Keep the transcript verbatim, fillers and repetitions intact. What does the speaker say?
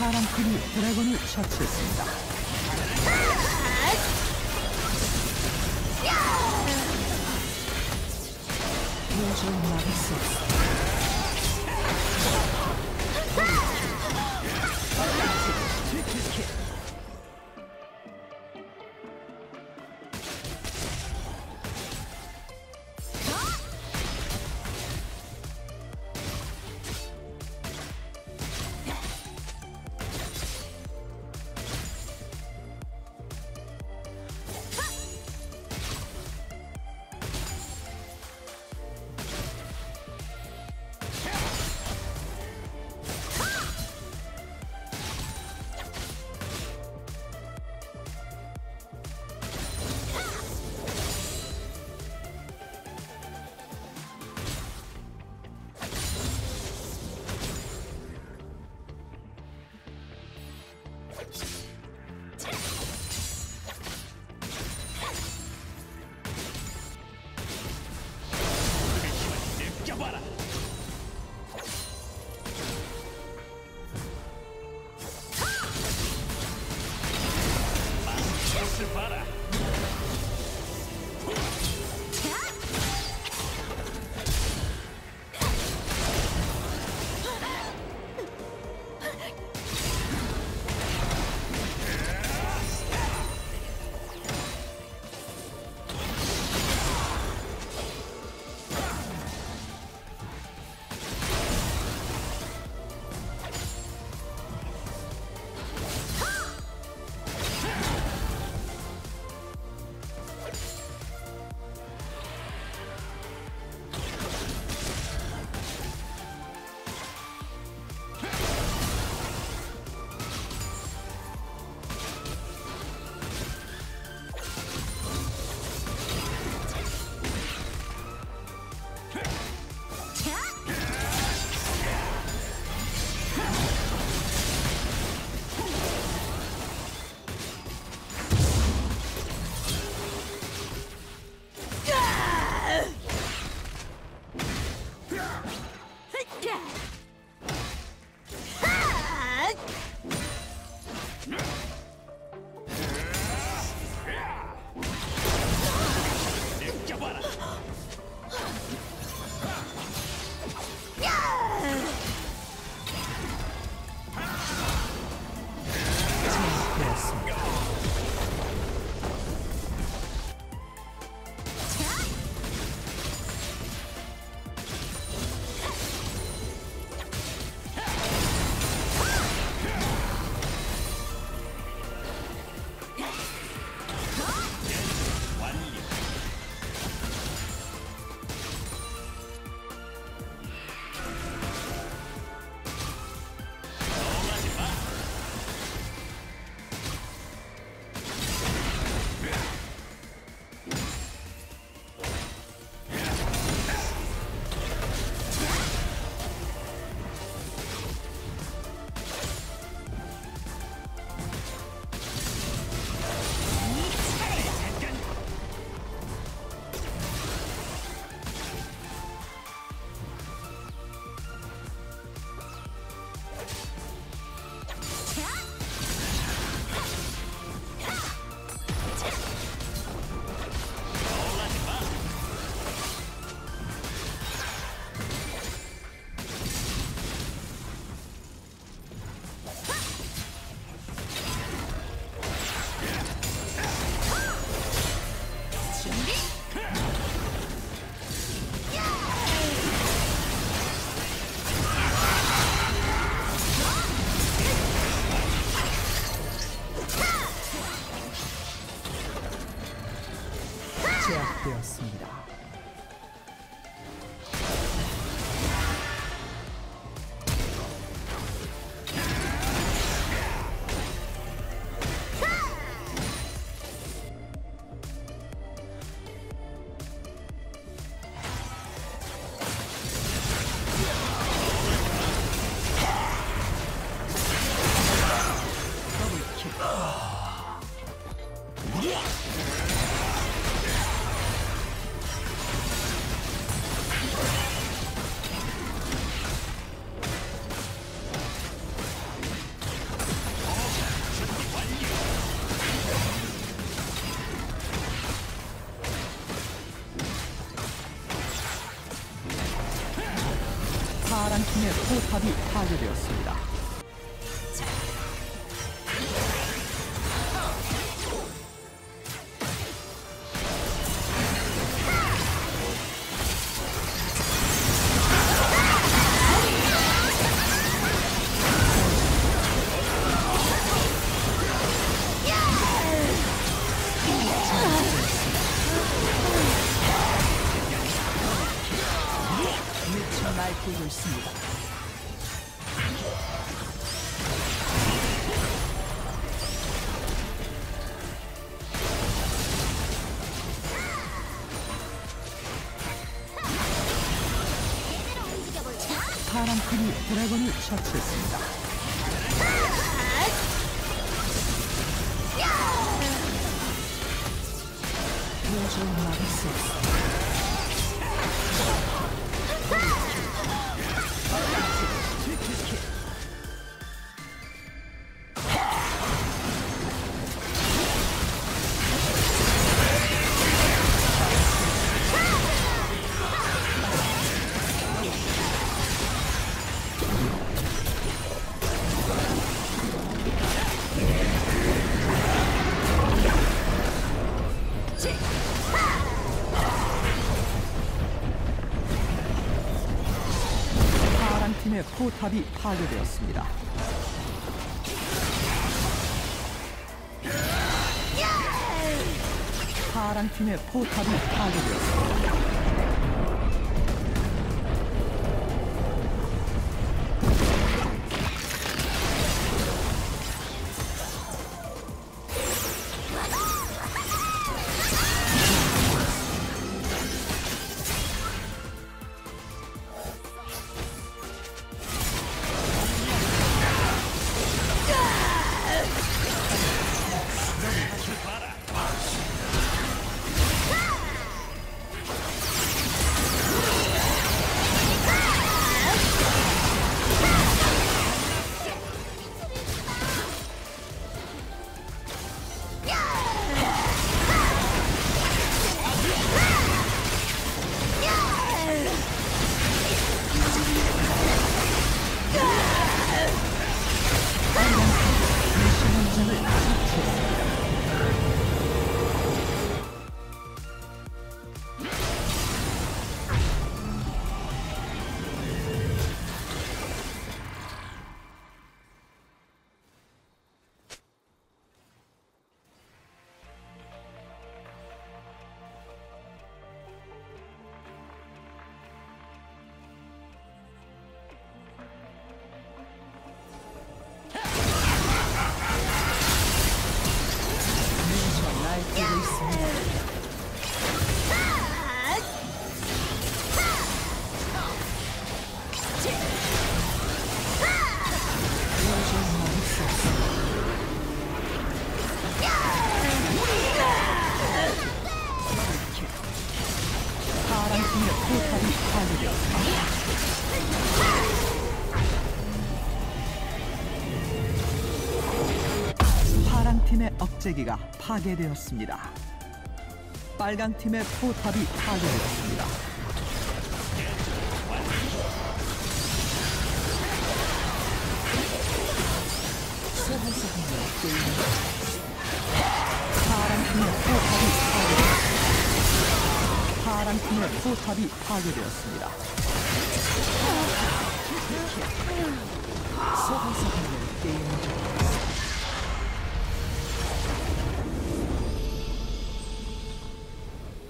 파란 팀이 드래곤을 처치했습니다. 도저히 막을 수 없어. 탑이 파괴되었습니다. 날뛰고 있습니다. 파란 팀이 드래곤을 처치했습니다. 도저히 막을 수 없습니다. 팀의 포탑이 파괴되었습니다. 파란 팀의 포탑이 파괴되었습니다. 파란 팀의 억제기가 파괴되었습니다. 빨간 팀의 포탑이 파괴되었습니다. 파란 팀의 포탑이 파괴되었습니다. 파란 팀의 포탑이 파괴되었습니다. 소환사관련 게임입니다.